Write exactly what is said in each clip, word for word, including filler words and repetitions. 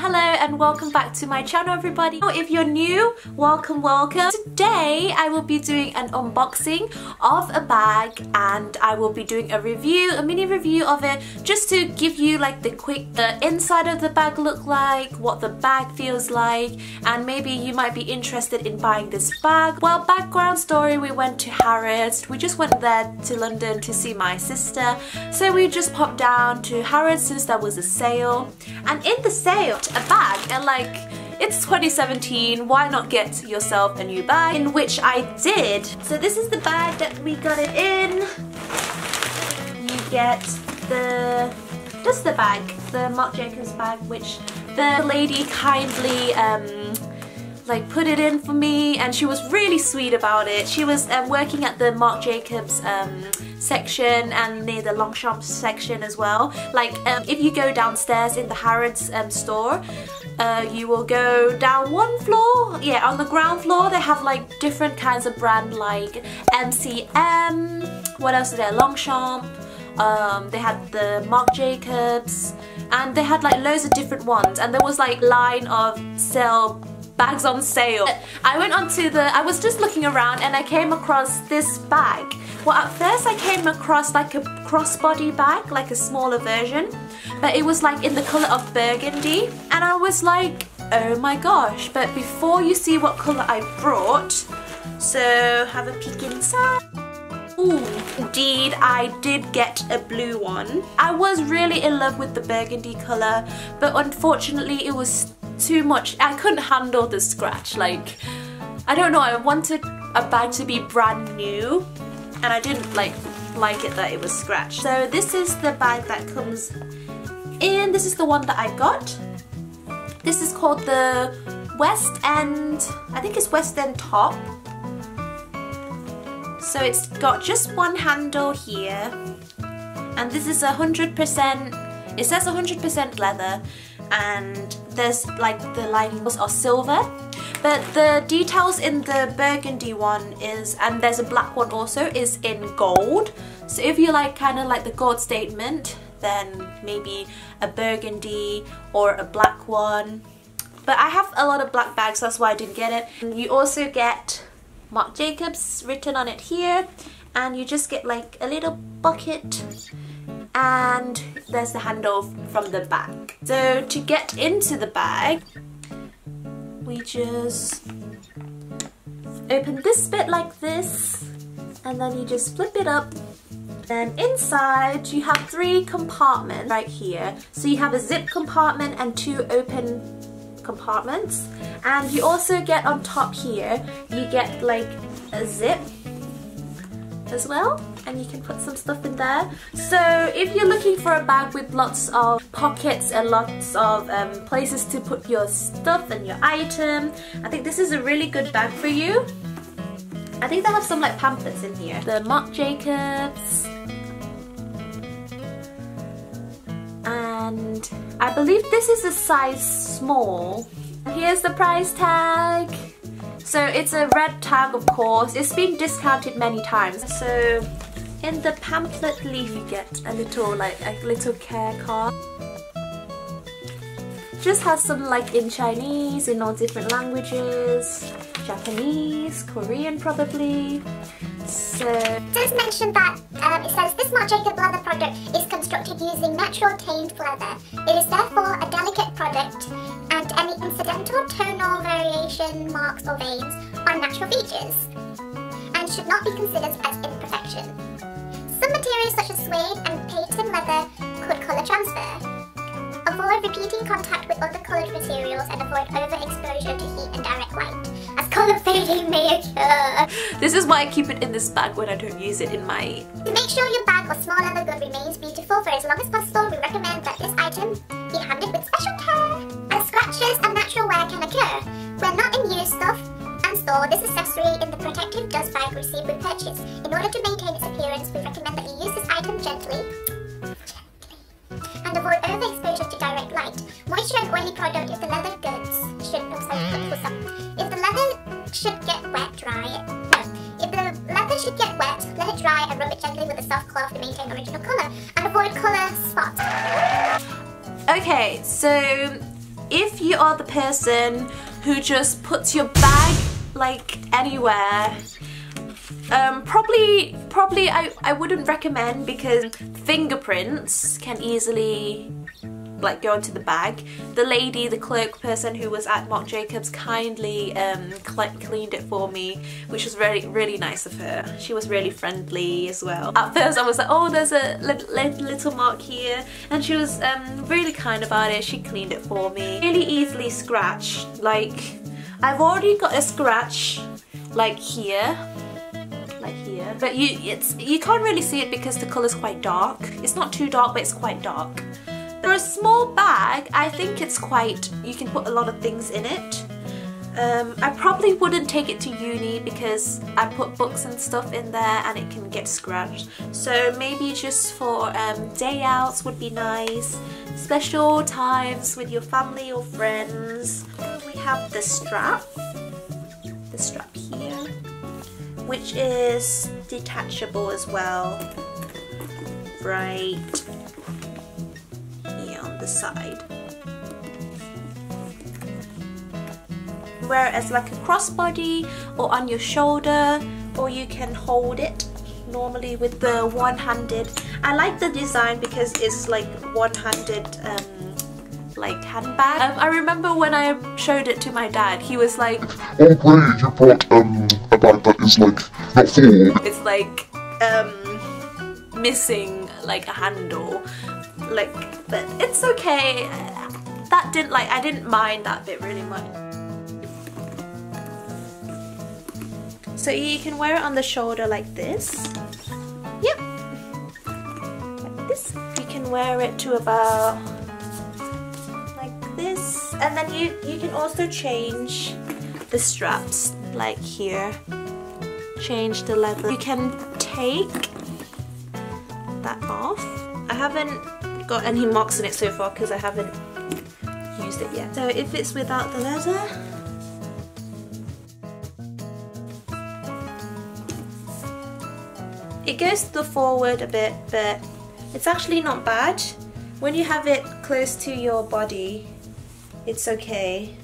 Hello and welcome back to my channel, everybody. If you're new, welcome, welcome. Today I will be doing an unboxing of a bag and I will be doing a review, a mini review of it, just to give you like the quick the inside of the bag look like, what the bag feels like, and maybe you might be interested in buying this bag. Well, background story, we went to Harrods. We just went there to London to see my sister, so we just popped down to Harrods since there was a sale. And in the sale, a bag, and like, it's twenty seventeen, why not get yourself a new bag, in which I did. So this is the bag that we got it in. You get the, just the bag, the Marc Jacobs bag, which the lady kindly um, like put it in for me, and she was really sweet about it. She was um, working at the Marc Jacobs um, section and near the Longchamp section as well. Like um, if you go downstairs in the Harrods um, store, uh, you will go down one floor, yeah, on the ground floor they have like different kinds of brand like M C M, what else is there, Longchamp, um, they had the Marc Jacobs, and they had like loads of different ones, and there was like line of sell bags on sale. I went onto the, I was just looking around and I came across this bag. Well, at first I came across like a crossbody bag, like a smaller version, but it was like in the colour of burgundy, and I was like, oh my gosh. But before you see what colour I brought, so have a peek inside. Ooh, indeed, I did get a blue one. I was really in love with the burgundy colour, but unfortunately it was too much. I couldn't handle the scratch. Like, I don't know, I wanted a bag to be brand new, and I didn't like like it that it was scratched. So this is the bag that comes in. This is the one that I got. This is called the West End, I think it's West End Top. So it's got just one handle here, and this is one hundred percent, it says one hundred percent leather, and there's like the linings are silver, but the details in the burgundy one is, and there's a black one also, is in gold. So if you like kind of like the gold statement, then maybe a burgundy or a black one. But I have a lot of black bags, that's why I didn't get it. And you also get Marc Jacobs written on it here, and you just get like a little bucket, and there's the handle from the back. So to get into the bag, we just open this bit like this, and then you just flip it up. Then inside you have three compartments right here. So you have a zip compartment and two open compartments. And you also get on top here, you get like a zip as well, and you can put some stuff in there. So if you're looking for a bag with lots of pockets and lots of um, places to put your stuff and your item, I think this is a really good bag for you. I think they have some like pamphlets in here. The Marc Jacobs, and I believe this is a size small. Here's the price tag. So it's a red tag, of course. It's been discounted many times. So in the pamphlet leaf you get a little like a little care card. Just has some like in Chinese, in all different languages, Japanese, Korean probably. So it does mention that um, it says this Marc Jacobs leather product is constructed using natural tamed leather. It is therefore a delicate product, and any incidental tonal variation, marks or veins are natural features and should not be considered as imperfection. Some materials such as suede and patent leather could colour transfer. Avoid repeating contact with other coloured materials and avoid overexposure to heat and direct light, as colour fading may occur. This is why I keep it in this bag when I don't use it in my... To make sure your bag or small leather good remains beautiful for as long as possible, we recommend that this item be handled with special care, scratches and natural wear can occur. When not in use, stuff and store this accessory in the protective dust bag received with purchase. In order to maintain its appearance, we recommend that you use this item gently, gently and avoid overexposure to direct light. Moisture and oily product if the leather goods should If the leather should get wet, dry it. No. If the leather should get wet, let it dry and rub it gently with a soft cloth to maintain original colour and avoid colour spots. Okay, so if you are the person who just puts your bag like anywhere, um, probably probably I, I wouldn't recommend, because fingerprints can easily like go into the bag. The lady, the clerk person who was at Marc Jacobs kindly um, cl cleaned it for me, which was really, really nice of her. She was really friendly as well. At first I was like, oh, there's a li li little mark here, and she was um, really kind about it. She cleaned it for me. Really easily scratched. Like, I've already got a scratch like here, like here, but you it's you can't really see it because the colour's quite dark. It's not too dark, but it's quite dark. For a small bag, I think it's quite, you can put a lot of things in it. Um, I probably wouldn't take it to uni because I put books and stuff in there and it can get scratched. So maybe just for um, day outs would be nice, special times with your family or friends. We have the strap, the strap here, which is detachable as well, right here on the side. Wear it as like a crossbody or on your shoulder, or you can hold it normally with the one-handed. I like the design because it's like one-handed um, like handbag. Um, I remember when I showed it to my dad, he was like, "Oh great, you bought um, a bag that is like not full. It's like um, missing like a handle, like, but it's okay." That didn't like I didn't mind that bit really much. So you can wear it on the shoulder like this. Yep. Like this. You can wear it to about like this. And then you, you can also change the straps like here. Change the leather. You can take that off. I haven't got any marks on it so far because I haven't used it yet. So if it's without the leather, it goes to the forward a bit, but it's actually not bad. When you have it close to your body, it's okay.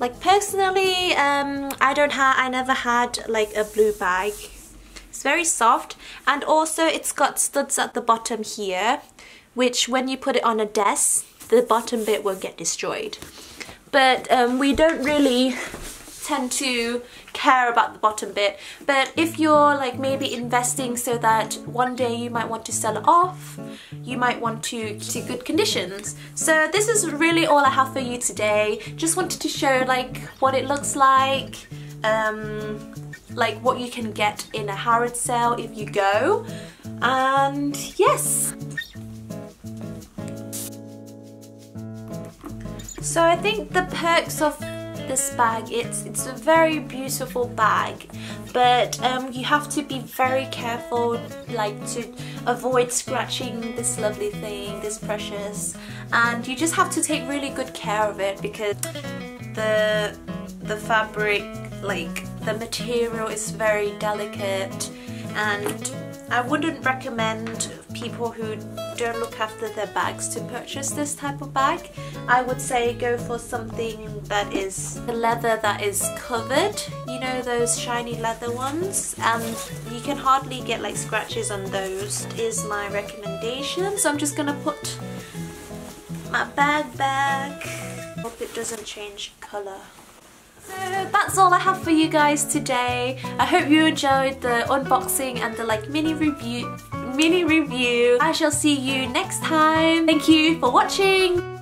Like personally, um, I don't have, I never had like a blue bag. It's very soft, and also it's got studs at the bottom here, which when you put it on a desk, the bottom bit will get destroyed. But um, we don't really tend to care about the bottom bit, but if you're like maybe investing so that one day you might want to sell it off, you might want to see good conditions. So this is really all I have for you today. Just wanted to show like what it looks like, um, like what you can get in a Harrods sale if you go, and yes. So I think the perks of this bag, it's it's a very beautiful bag, but um, you have to be very careful, like to avoid scratching this lovely thing, this precious, and you just have to take really good care of it because the the fabric, like the material, is very delicate, and I wouldn't recommend people who don't look after their bags to purchase this type of bag. I would say go for something that is the leather that is covered, you know, those shiny leather ones, and you can hardly get like scratches on those, is my recommendation. So I'm just gonna put my bag back. Hope it doesn't change colour. So that's all I have for you guys today. I hope you enjoyed the unboxing and the like mini review mini review. I shall see you next time. Thank you for watching.